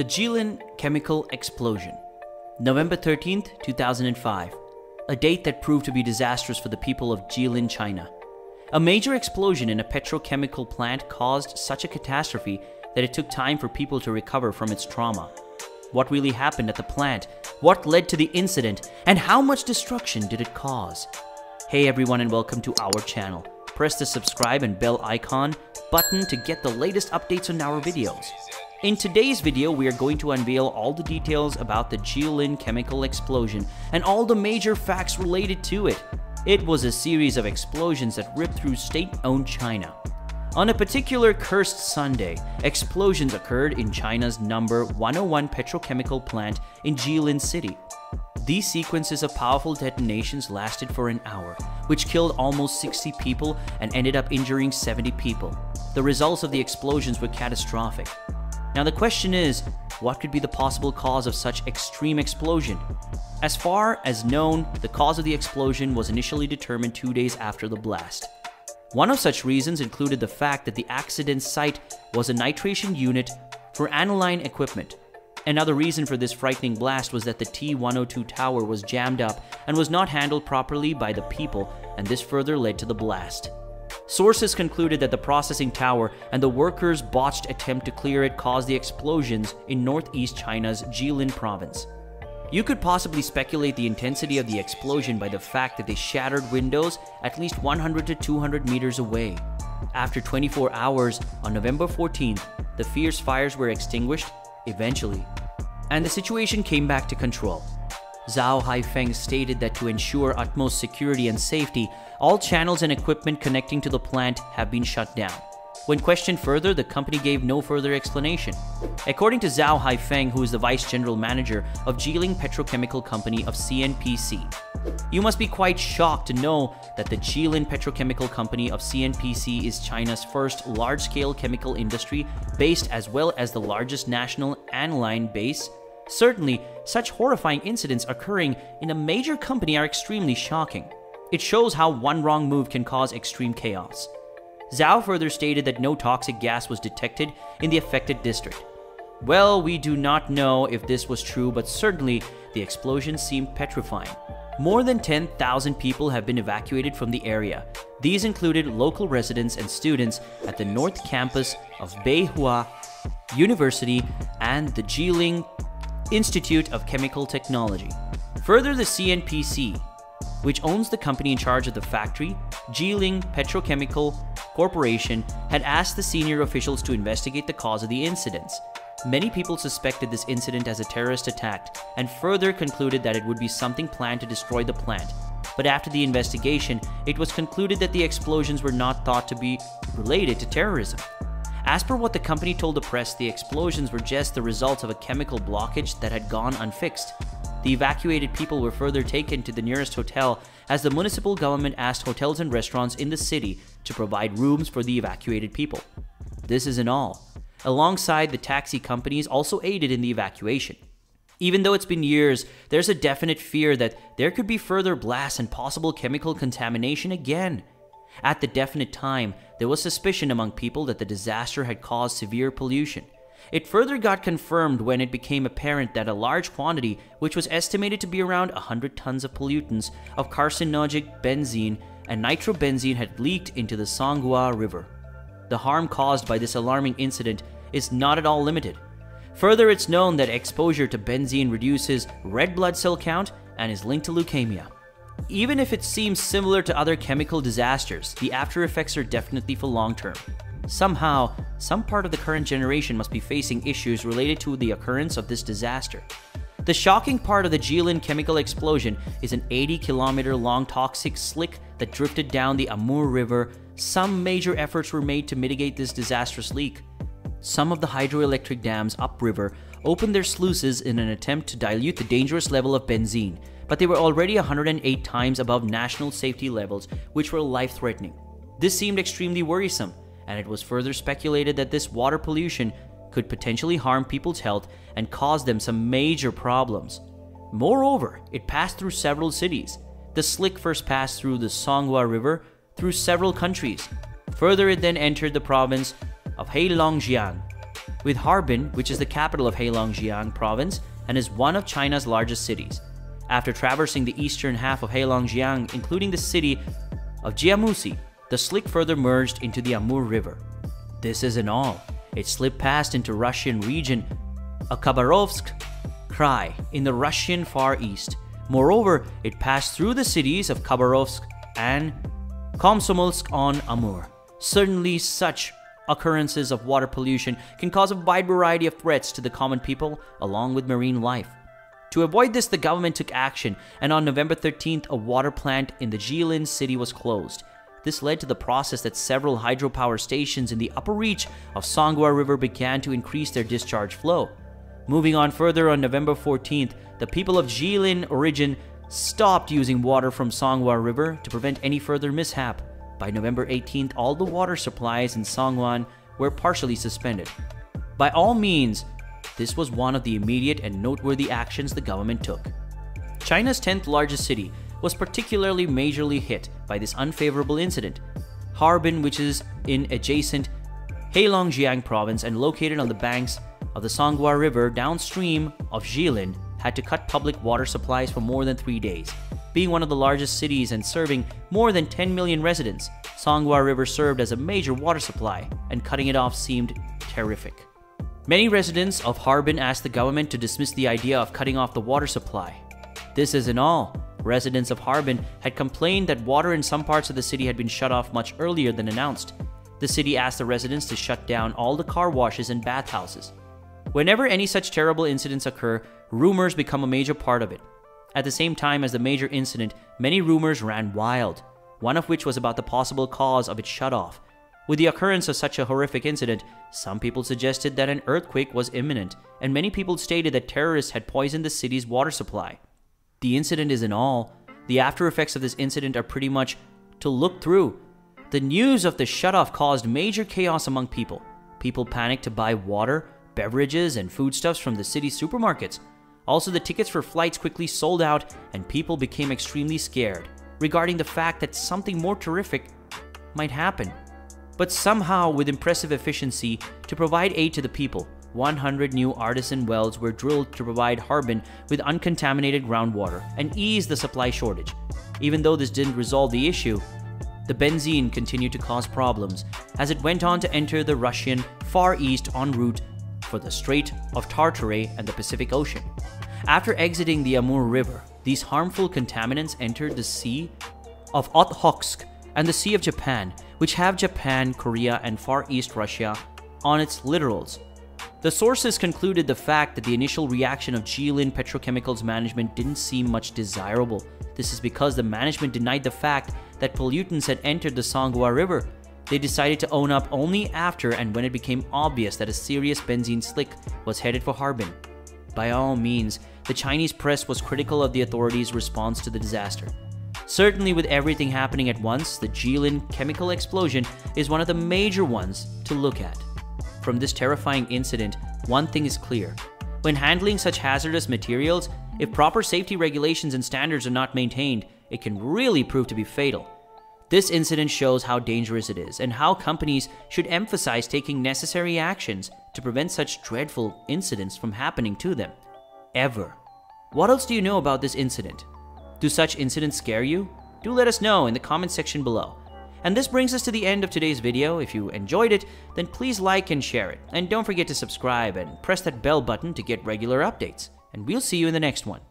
The Jilin Chemical Explosion, November 13, 2005, a date that proved to be disastrous for the people of Jilin, China. A major explosion in a petrochemical plant caused such a catastrophe that it took time for people to recover from its trauma. What really happened at the plant? What led to the incident? And how much destruction did it cause? Hey everyone, and welcome to our channel. Press the subscribe and bell icon button to get the latest updates on our videos. In today's video, we are going to unveil all the details about the Jilin chemical explosion and all the major facts related to it. It was a series of explosions that ripped through state-owned China. On a particular cursed Sunday, explosions occurred in China's number 101 petrochemical plant in Jilin City. These sequences of powerful detonations lasted for an hour, which killed almost 60 people and ended up injuring 70 people. The results of the explosions were catastrophic. Now the question is, what could be the possible cause of such extreme explosion? As far as known, the cause of the explosion was initially determined 2 days after the blast. One of such reasons included the fact that the accident site was a nitration unit for aniline equipment. Another reason for this frightening blast was that the T-102 tower was jammed up and was not handled properly by the people, and this further led to the blast. Sources concluded that the processing tower and the workers' botched attempt to clear it caused the explosions in northeast China's Jilin province. You could possibly speculate the intensity of the explosion by the fact that they shattered windows at least 100 to 200 meters away. After 24 hours, on November 14th, the fierce fires were extinguished, eventually, and the situation came back to control. Zhao Haifeng stated that to ensure utmost security and safety, all channels and equipment connecting to the plant have been shut down. When questioned further, the company gave no further explanation. According to Zhao Haifeng, who is the Vice General Manager of Jilin Petrochemical Company of CNPC, "You must be quite shocked to know that the Jilin Petrochemical Company of CNPC is China's first large-scale chemical industry based, as well as the largest national aniline base. Certainly, such horrifying incidents occurring in a major company are extremely shocking. It shows how one wrong move can cause extreme chaos." Zhao further stated that no toxic gas was detected in the affected district. "Well, we do not know if this was true, but certainly the explosion seemed petrifying. More than 10,000 people have been evacuated from the area. These included local residents and students at the North Campus of Beihua University and the Jilin Institute of Chemical Technology." Further, the CNPC, which owns the company in charge of the factory, Jilin Petrochemical Corporation, had asked the senior officials to investigate the cause of the incidents. Many people suspected this incident as a terrorist attack and further concluded that it would be something planned to destroy the plant. But after the investigation, it was concluded that the explosions were not thought to be related to terrorism. As per what the company told the press, the explosions were just the result of a chemical blockage that had gone unfixed. The evacuated people were further taken to the nearest hotel, as the municipal government asked hotels and restaurants in the city to provide rooms for the evacuated people. This isn't all. Alongside, the taxi companies also aided in the evacuation. Even though it's been years, there's a definite fear that there could be further blasts and possible chemical contamination again. At the definite time, there was suspicion among people that the disaster had caused severe pollution. It further got confirmed when it became apparent that a large quantity, which was estimated to be around 100 tons of pollutants of carcinogenic benzene and nitrobenzene, had leaked into the Songhua River. The harm caused by this alarming incident is not at all limited. Further, it's known that exposure to benzene reduces red blood cell count and is linked to leukemia. Even if it seems similar to other chemical disasters, the after effects are definitely for long term. Somehow, some part of the current generation must be facing issues related to the occurrence of this disaster. The shocking part of the Jilin chemical explosion is an 80-kilometer-long toxic slick that drifted down the Amur River. Some major efforts were made to mitigate this disastrous leak. Some of the hydroelectric dams upriver opened their sluices in an attempt to dilute the dangerous level of benzene, but they were already 108 times above national safety levels, which were life-threatening. This seemed extremely worrisome, and it was further speculated that this water pollution could potentially harm people's health and cause them some major problems. Moreover, it passed through several cities. The slick first passed through the Songhua River through several countries. Further, it then entered the province of Heilongjiang, with Harbin, which is the capital of Heilongjiang province and is one of China's largest cities. After traversing the eastern half of Heilongjiang, including the city of Jiamusi, the slick further merged into the Amur River. This isn't all. It slipped past into Russian region of Khabarovsk Krai in the Russian Far East. Moreover, it passed through the cities of Khabarovsk and Komsomolsk-on-Amur. Certainly, such occurrences of water pollution can cause a wide variety of threats to the common people along with marine life. To avoid this, the government took action, and on November 13th, a water plant in the Jilin City was closed. This led to the process that several hydropower stations in the upper reach of Songhua River began to increase their discharge flow. Moving on further, on November 14th, the people of Jilin origin stopped using water from Songhua River to prevent any further mishap. By November 18th, all the water supplies in Songhuan were partially suspended. By all means, this was one of the immediate and noteworthy actions the government took. China's 10th largest city was particularly majorly hit by this unfavorable incident. Harbin, which is in adjacent Heilongjiang province and located on the banks of the Songhua River downstream of Jilin, had to cut public water supplies for more than 3 days. Being one of the largest cities and serving more than 10 million residents, Songhua River served as a major water supply, and cutting it off seemed terrific. Many residents of Harbin asked the government to dismiss the idea of cutting off the water supply. This isn't all. Residents of Harbin had complained that water in some parts of the city had been shut off much earlier than announced. The city asked the residents to shut down all the car washes and bathhouses. Whenever any such terrible incidents occur, rumors become a major part of it. At the same time as the major incident, many rumors ran wild, one of which was about the possible cause of its shutoff. With the occurrence of such a horrific incident, some people suggested that an earthquake was imminent, and many people stated that terrorists had poisoned the city's water supply. The incident isn't all. The after effects of this incident are pretty much to look through. The news of the shutoff caused major chaos among people. People panicked to buy water, beverages, and foodstuffs from the city supermarkets. Also, the tickets for flights quickly sold out, and people became extremely scared regarding the fact that something more terrific might happen. But somehow, with impressive efficiency, to provide aid to the people, 100 new artisan wells were drilled to provide Harbin with uncontaminated groundwater and ease the supply shortage. Even though this didn't resolve the issue, the benzene continued to cause problems as it went on to enter the Russian Far East en route for the Strait of Tartary and the Pacific Ocean. After exiting the Amur River, these harmful contaminants entered the Sea of Okhotsk and the Sea of Japan, which have Japan, Korea, and Far East Russia on its littorals. The sources concluded the fact that the initial reaction of Jilin Petrochemical's management didn't seem much desirable. This is because the management denied the fact that pollutants had entered the Songhua River. They decided to own up only after and when it became obvious that a serious benzene slick was headed for Harbin. By all means, the Chinese press was critical of the authorities' response to the disaster. Certainly, with everything happening at once, the Jilin Chemical Explosion is one of the major ones to look at. From this terrifying incident, one thing is clear. When handling such hazardous materials, if proper safety regulations and standards are not maintained, it can really prove to be fatal. This incident shows how dangerous it is and how companies should emphasize taking necessary actions to prevent such dreadful incidents from happening to them. Ever. What else do you know about this incident? Do such incidents scare you? Do let us know in the comment section below. And this brings us to the end of today's video. If you enjoyed it, then please like and share it. And don't forget to subscribe and press that bell button to get regular updates. And we'll see you in the next one.